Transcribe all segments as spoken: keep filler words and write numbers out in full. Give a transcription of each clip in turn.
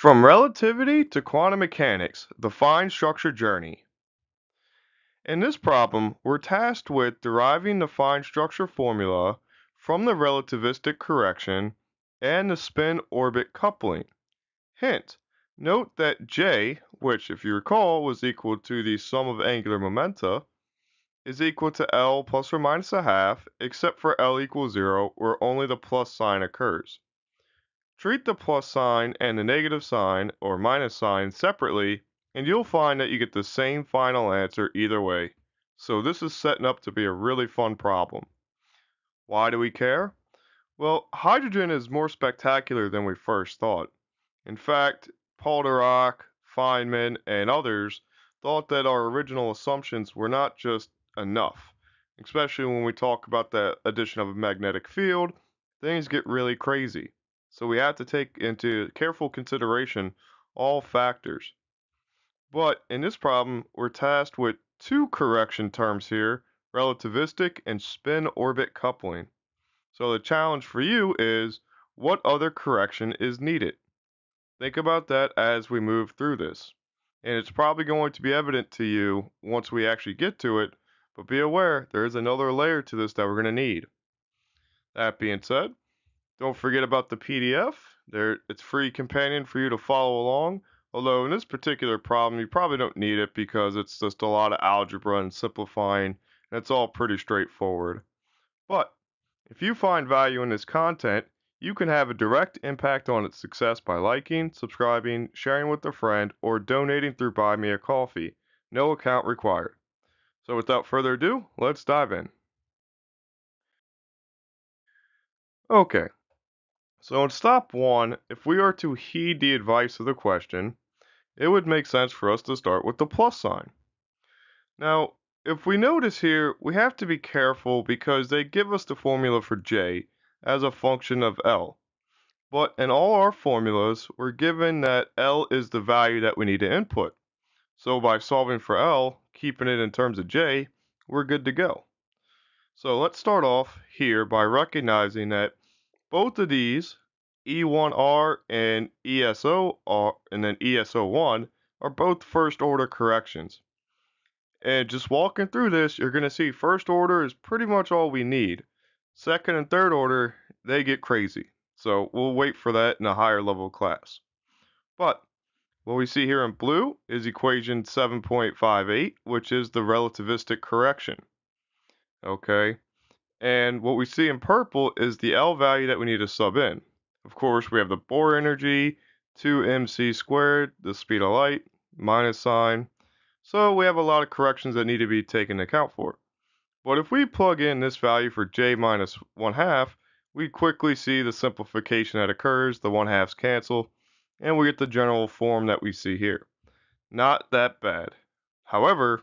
From Relativity to Quantum Mechanics, the Fine Structure Journey. In this problem, we're tasked with deriving the fine structure formula from the relativistic correction and the spin-orbit coupling. Hint, note that J, which if you recall was equal to the sum of angular momenta, is equal to L plus or minus a half, except for L equals zero, where only the plus sign occurs. Treat the plus sign and the negative sign, or minus sign, separately, and you'll find that you get the same final answer either way. So this is setting up to be a really fun problem. Why do we care? Well, hydrogen is more spectacular than we first thought. In fact, Paul Dirac, Feynman, and others thought that our original assumptions were not just enough. Especially when we talk about the addition of a magnetic field, things get really crazy. So we have to take into careful consideration all factors. But in this problem, we're tasked with two correction terms here, relativistic and spin-orbit coupling. So the challenge for you is, what other correction is needed? Think about that as we move through this. And it's probably going to be evident to you once we actually get to it, but be aware, there is another layer to this that we're going to need. That being said, don't forget about the P D F. There, it's free companion for you to follow along, although in this particular problem, you probably don't need it because it's just a lot of algebra and simplifying, and it's all pretty straightforward. But if you find value in this content, you can have a direct impact on its success by liking, subscribing, sharing with a friend, or donating through Buy Me a Coffee. No account required. So without further ado, let's dive in. Okay. So in stop one, if we are to heed the advice of the question, it would make sense for us to start with the plus sign. Now, if we notice here, we have to be careful because they give us the formula for J as a function of L. But in all our formulas, we're given that L is the value that we need to input. So by solving for L, keeping it in terms of J, we're good to go. So let's start off here by recognizing that both of these, E one R and E S O R and then E S O one, are both first order corrections. And just walking through this, you're going to see first order is pretty much all we need. Second and third order, they get crazy. So we'll wait for that in a higher level class. But what we see here in blue is equation seven point five eight, which is the relativistic correction. Okay. And what we see in purple is the L value that we need to sub in. Of course, we have the Bohr energy, two m c squared, the speed of light, minus sign. So we have a lot of corrections that need to be taken into account for. But if we plug in this value for J minus one half, we quickly see the simplification that occurs, the one halves cancel, and we get the general form that we see here. Not that bad. However,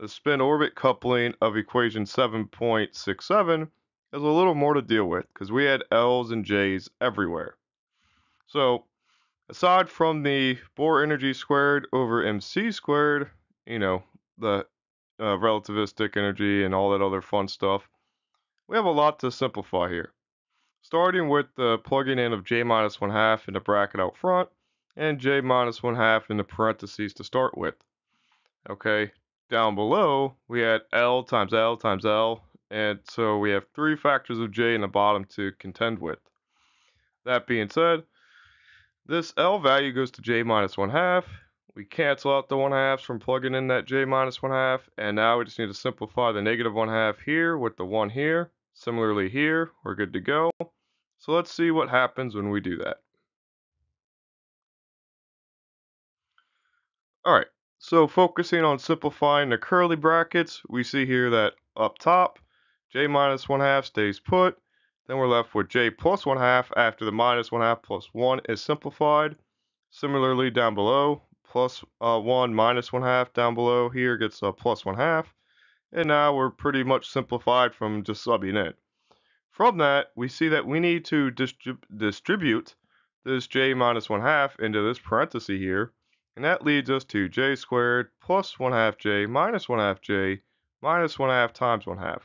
the spin-orbit coupling of equation seven point six seven is a little more to deal with because we had L's and J's everywhere. So aside from the Bohr energy squared over mc squared, you know, the uh, relativistic energy and all that other fun stuff, we have a lot to simplify here. Starting with the plugging in of J minus one half in the bracket out front and J minus one half in the parentheses to start with. Okay. Down below, we had L times L times L, and so we have three factors of J in the bottom to contend with. That being said, this L value goes to J minus one half. We cancel out the one halves from plugging in that J minus one half, and now we just need to simplify the negative one half here with the one here. Similarly here, we're good to go. So let's see what happens when we do that. All right. So focusing on simplifying the curly brackets, we see here that up top, J minus one half stays put. Then we're left with J plus one half after the minus one half plus one is simplified. Similarly down below, plus uh, one minus one half down below here gets a plus one half. And now we're pretty much simplified from just subbing in. From that, we see that we need to distrib- distribute this J minus one half into this parenthesis here. And that leads us to J squared plus one half J minus one half J minus one half times one half.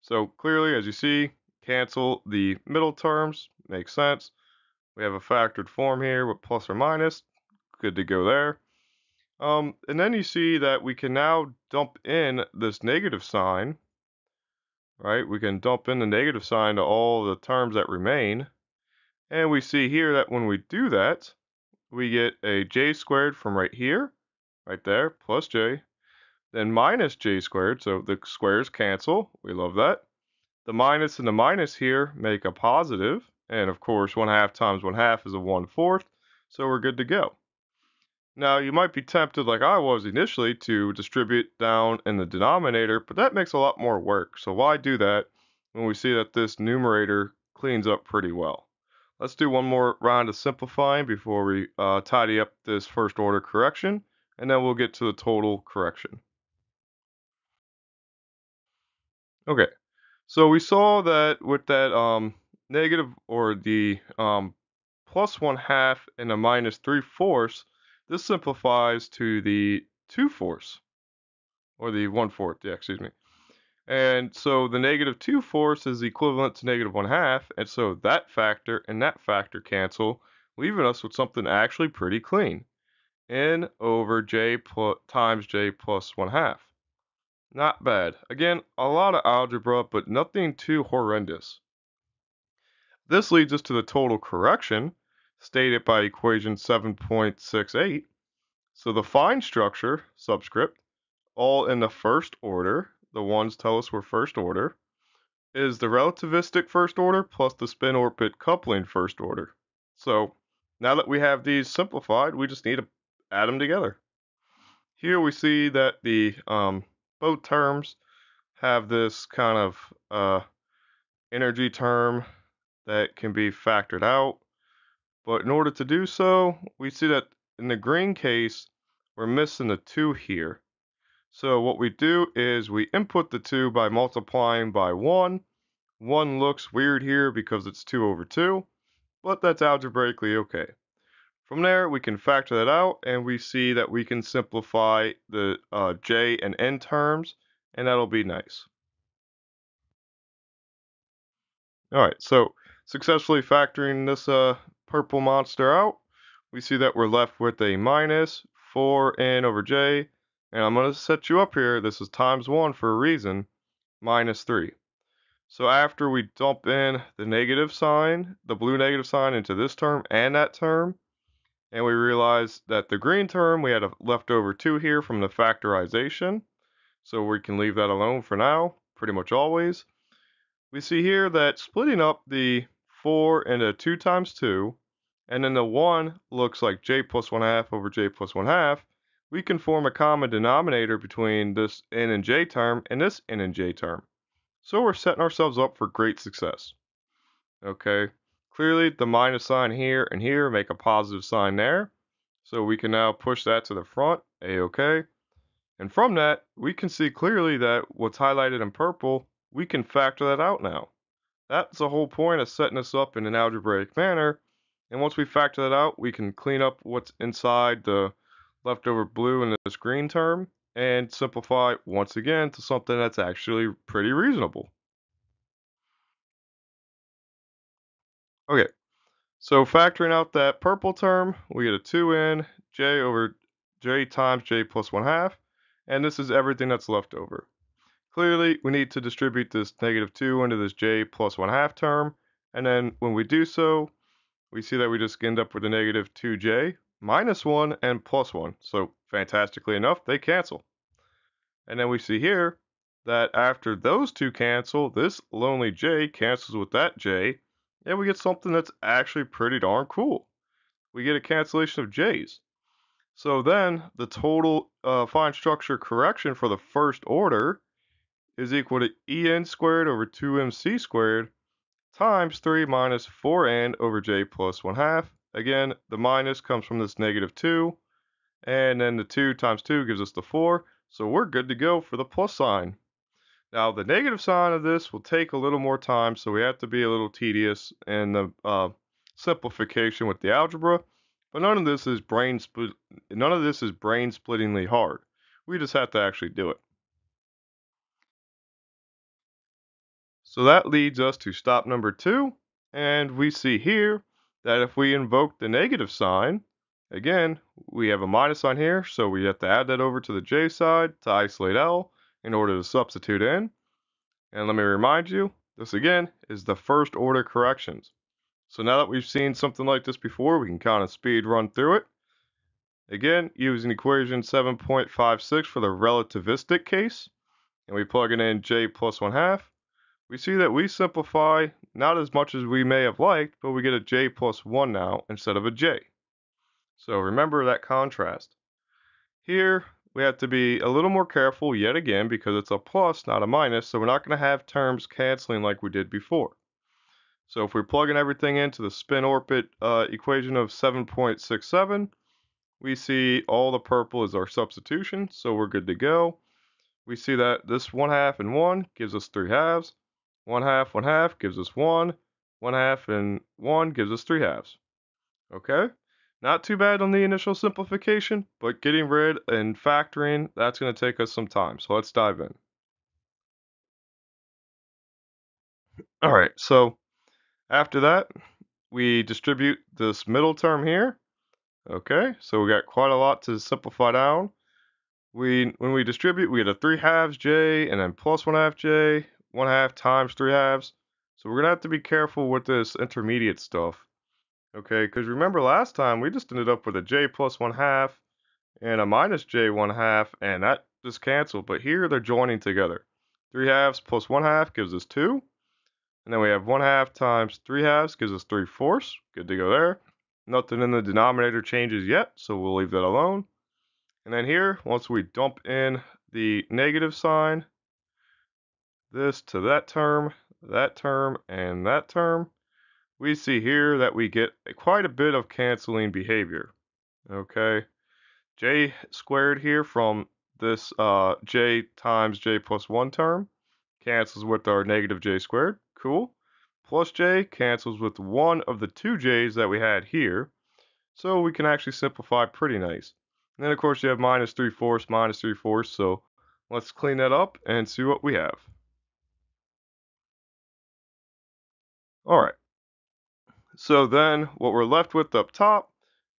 So clearly, as you see, cancel the middle terms, makes sense. We have a factored form here with plus or minus. Good to go there. Um, and then you see that we can now dump in this negative sign, right? We can dump in the negative sign to all the terms that remain. And we see here that when we do that, we get a j squared from right here, right there, plus j, then minus j squared, so the squares cancel. We love that. The minus and the minus here make a positive, and of course, one half times one half is a one fourth, so we're good to go. Now, you might be tempted, like I was initially, to distribute down in the denominator, but that makes a lot more work. So why do that when we see that this numerator cleans up pretty well? Let's do one more round of simplifying before we uh, tidy up this first order correction, and then we'll get to the total correction. Okay, so we saw that with that um, negative, or the um, plus one half and a minus three fourths, this simplifies to the two fourths, or the one fourth, yeah, excuse me. And so the negative two fourths is equivalent to negative one half, and so that factor and that factor cancel, leaving us with something actually pretty clean. N over j plus, times j plus one half. Not bad. Again, a lot of algebra, but nothing too horrendous. This leads us to the total correction, stated by equation seven point six eight. So the fine structure, subscript, all in the first order, the ones tell us we're first order, is the relativistic first order plus the spin-orbit coupling first order. So now that we have these simplified, we just need to add them together. Here we see that the um, both terms have this kind of uh, energy term that can be factored out. But in order to do so, we see that in the green case, we're missing the two here. So what we do is we input the two by multiplying by one. one looks weird here because it's two over two, but that's algebraically okay. From there, we can factor that out, and we see that we can simplify the uh, j and n terms, and that'll be nice. All right, so successfully factoring this uh, purple monster out, we see that we're left with a minus four n over j, and I'm going to set you up here, this is times one for a reason, minus three. So after we dump in the negative sign, the blue negative sign, into this term and that term, and we realize that the green term, we had a leftover two here from the factorization, so we can leave that alone for now, pretty much always. We see here that splitting up the four into two times two, and then the one looks like j plus one half over j plus one half, we can form a common denominator between this n and j term and this n and j term. So we're setting ourselves up for great success. Okay, clearly the minus sign here and here make a positive sign there, so we can now push that to the front, a-okay. And from that, we can see clearly that what's highlighted in purple, we can factor that out now. That's the whole point of setting us up in an algebraic manner, and once we factor that out, we can clean up what's inside the leftover blue and this green term, and simplify once again to something that's actually pretty reasonable. Okay, so factoring out that purple term, we get a two n, j over j times j plus one half, and this is everything that's left over. Clearly, we need to distribute this negative two into this j plus one half term, and then when we do so, we see that we just end up with a negative two j, minus one, and plus one. So, fantastically enough, they cancel. And then we see here that after those two cancel, this lonely j cancels with that j, and we get something that's actually pretty darn cool. We get a cancellation of j's. So then, the total uh, fine structure correction for the first order is equal to en squared over two m c squared times three minus four n over j plus one half. Again, the minus comes from this negative two, and then the two times two gives us the four, so we're good to go for the plus sign. Now, the negative sign of this will take a little more time, so we have to be a little tedious in the uh, simplification with the algebra, but none of this is brain split, none of this is brain-splittingly hard. We just have to actually do it. So that leads us to stop number two, and we see here that if we invoke the negative sign, again, we have a minus sign here, so we have to add that over to the J side to isolate L in order to substitute in. And let me remind you, this again is the first order corrections. So now that we've seen something like this before, we can kind of speed run through it. Again, using equation seven point five six for the relativistic case, and we plug it in J plus one half, we see that we simplify not as much as we may have liked, but we get a J plus one now instead of a J. So remember that contrast. Here, we have to be a little more careful yet again because it's a plus, not a minus, so we're not going to have terms canceling like we did before. So if we're plugging everything into the spin orbit uh, equation of seven point six seven, we see all the purple is our substitution, so we're good to go. We see that this one half and one gives us three halves. One half, one half gives us one. One half and one gives us three halves. Okay? Not too bad on the initial simplification, but getting rid and factoring, that's going to take us some time. So let's dive in. All right, so after that, we distribute this middle term here. Okay, so we got quite a lot to simplify down. We, when we distribute, we get a three halves J and then plus one half J, one half times three halves. So we're going to have to be careful with this intermediate stuff. Okay, because remember last time we just ended up with a J plus one half and a minus J one half, and that just canceled. But here they're joining together. Three halves plus one half gives us two. And then we have one half times three halves gives us three fourths. Good to go there. Nothing in the denominator changes yet, so we'll leave that alone. And then here, once we dump in the negative sign, this to that term, that term, and that term, we see here that we get quite a bit of canceling behavior. Okay, J squared here from this uh, J times J plus one term cancels with our negative J squared, cool. Plus J cancels with one of the two J's that we had here, so we can actually simplify pretty nice. And then, of course, you have minus three fourths, minus three fourths. So let's clean that up and see what we have. All right. So then what we're left with up top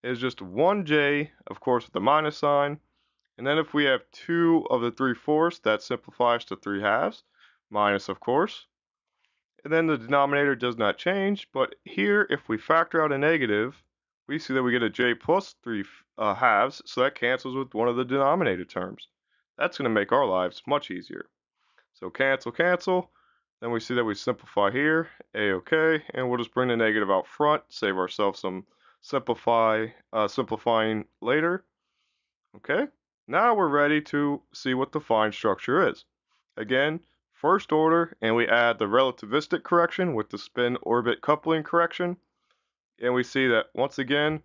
is just one J, of course, with the minus sign. And then if we have two of the three fourths, that simplifies to three halves, minus, of course. And then the denominator does not change. But here, if we factor out a negative, we see that we get a J plus three uh, halves, so that cancels with one of the denominator terms. That's going to make our lives much easier. So cancel, cancel. Then we see that we simplify here, A-OK, and we'll just bring the negative out front, save ourselves some simplify, uh, simplifying later. Okay, now we're ready to see what the fine structure is. Again, first order, and we add the relativistic correction with the spin-orbit coupling correction. And we see that, once again,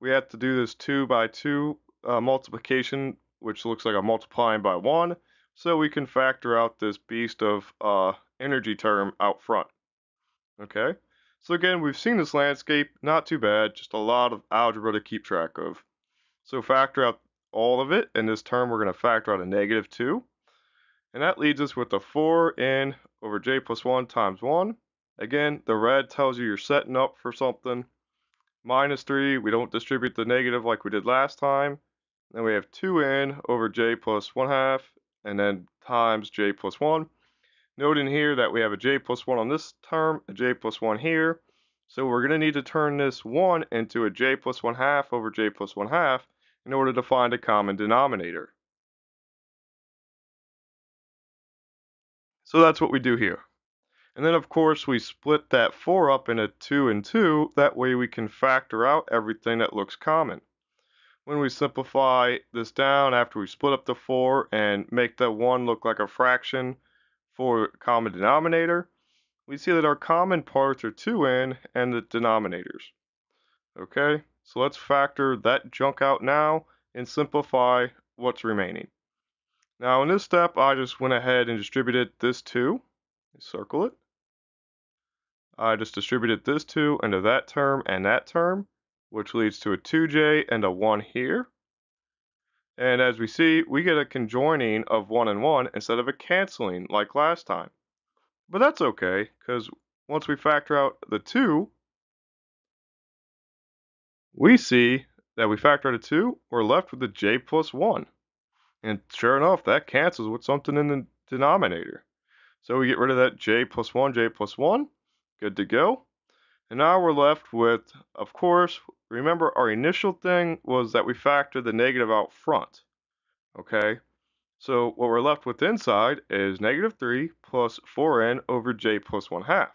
we have to do this two by two uh, multiplication, which looks like I'm multiplying by one. So we can factor out this beast of uh, energy term out front. Okay, so again, we've seen this landscape, not too bad, just a lot of algebra to keep track of. So factor out all of it. In this term, we're going to factor out a negative two. And that leaves us with a four n over J plus one times one. Again, the red tells you you're setting up for something. Minus three, we don't distribute the negative like we did last time. Then we have two n over J plus one half, and then times J plus one. Note in here that we have a J plus one on this term, a J plus one here. So we're going to need to turn this one into a J plus one half over J plus one half in order to find a common denominator. So that's what we do here. And then, of course, we split that four up into two and two. That way we can factor out everything that looks common. When we simplify this down after we split up the four and make the one look like a fraction for common denominator, we see that our common parts are two n and the denominators. Okay, so let's factor that junk out now and simplify what's remaining. Now in this step, I just went ahead and distributed this two. Circle it. I just distributed this two into that term and that term, which leads to a two j and a one here. And as we see, we get a conjoining of one and one instead of a canceling like last time. But that's okay, because once we factor out the two, We see that we factor out a two, we're left with a j plus one. And sure enough, that cancels with something in the denominator. So we get rid of that j plus one, j plus one. Good to go. And now we're left with, of course, remember our initial thing was that we factored the negative out front. Okay? So what we're left with inside is negative three plus four n over j plus one half.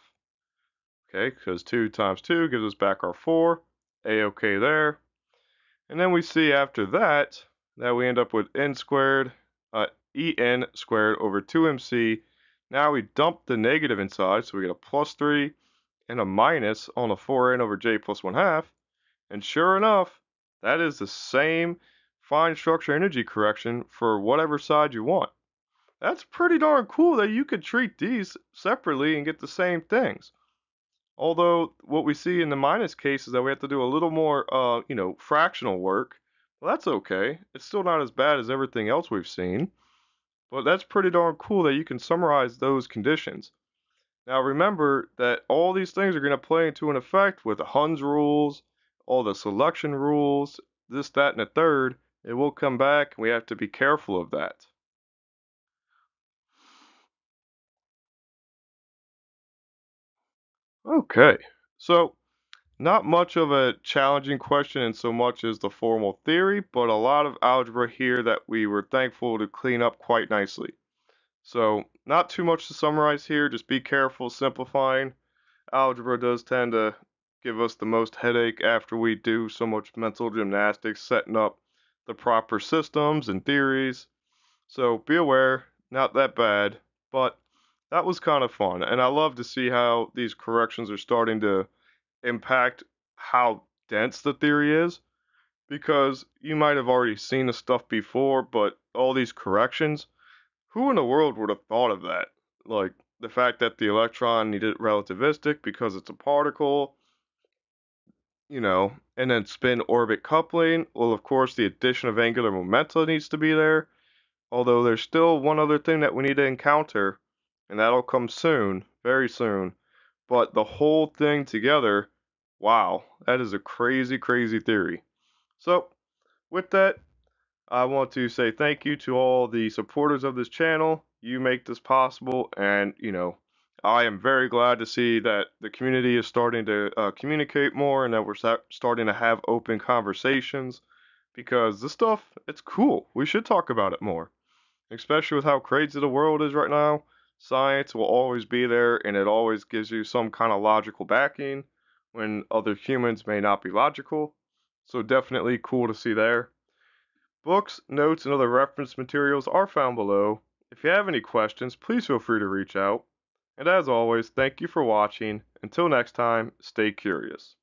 Okay, because two times two gives us back our four. A-okay there. And then we see after that, that we end up with n squared, uh, en squared over two m c. Now we dump the negative inside, so we get a plus three and a minus on a four n over j plus one half. And sure enough, that is the same fine structure energy correction for whatever side you want. That's pretty darn cool that you could treat these separately and get the same things. Although what we see in the minus case is that we have to do a little more, uh, you know, fractional work. Well, that's okay. It's still not as bad as everything else we've seen. But that's pretty darn cool that you can summarize those conditions. Now remember that all these things are going to play into an effect with the Hund's rules, all the selection rules, this, that, and a third. It will come back, and we have to be careful of that. Okay, so not much of a challenging question in so much as the formal theory, but a lot of algebra here that we were thankful to clean up quite nicely. So not too much to summarize here, just be careful simplifying. Algebra does tend to give us the most headache after we do so much mental gymnastics, setting up the proper systems and theories. So be aware, not that bad, but that was kind of fun, and I love to see how these corrections are starting to impact how dense the theory is, because you might have already seen the stuff before, but all these corrections, who in the world would have thought of that? Like, the fact that the electron needed relativistic because it's a particle, you know, and then spin-orbit coupling. Well, of course, the addition of angular momentum needs to be there, although there's still one other thing that we need to encounter, and that'll come soon, very soon. But the whole thing together, wow, that is a crazy, crazy theory. So, with that, I want to say thank you to all the supporters of this channel. You make this possible, and, you know, I am very glad to see that the community is starting to uh, communicate more and that we're starting to have open conversations, because this stuff, it's cool. We should talk about it more, especially with how crazy the world is right now. Science will always be there, and it always gives you some kind of logical backing when other humans may not be logical. So definitely cool to see there. Books, notes, and other reference materials are found below. If you have any questions, please feel free to reach out. And as always, thank you for watching. Until next time, stay curious.